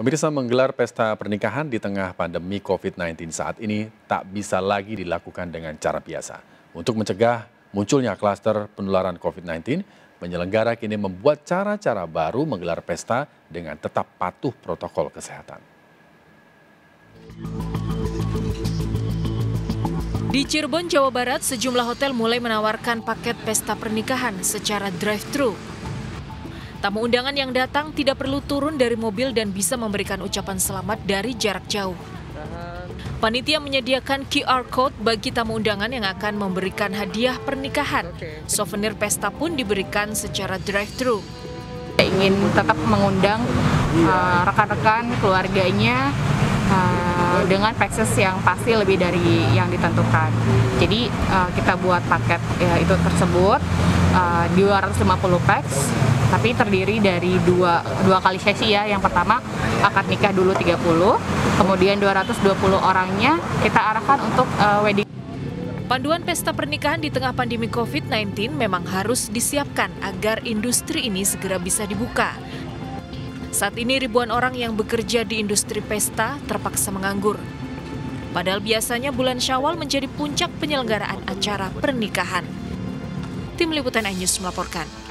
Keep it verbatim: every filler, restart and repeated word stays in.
Pemirsa, menggelar pesta pernikahan di tengah pandemi COVID sembilan belas saat ini tak bisa lagi dilakukan dengan cara biasa. Untuk mencegah munculnya klaster penularan COVID sembilan belas, penyelenggara kini membuat cara-cara baru menggelar pesta dengan tetap patuh protokol kesehatan. Di Cirebon, Jawa Barat, sejumlah hotel mulai menawarkan paket pesta pernikahan secara drive-thru. Tamu undangan yang datang tidak perlu turun dari mobil dan bisa memberikan ucapan selamat dari jarak jauh. Panitia menyediakan Q R Code bagi tamu undangan yang akan memberikan hadiah pernikahan. Souvenir pesta pun diberikan secara drive-thru. Saya ingin tetap mengundang uh, rekan-rekan keluarganya uh, dengan packages yang pasti lebih dari yang ditentukan. Jadi uh, kita buat paket ya, itu tersebut uh, dua ratus lima puluh packs. Tapi terdiri dari dua, dua kali sesi ya. Yang pertama akad nikah dulu tiga puluh, kemudian dua ratus dua puluh orangnya kita arahkan untuk uh, wedding. Panduan pesta pernikahan di tengah pandemi COVID sembilan belas memang harus disiapkan agar industri ini segera bisa dibuka. Saat ini ribuan orang yang bekerja di industri pesta terpaksa menganggur. Padahal biasanya bulan Syawal menjadi puncak penyelenggaraan acara pernikahan. Tim Liputan iNews melaporkan.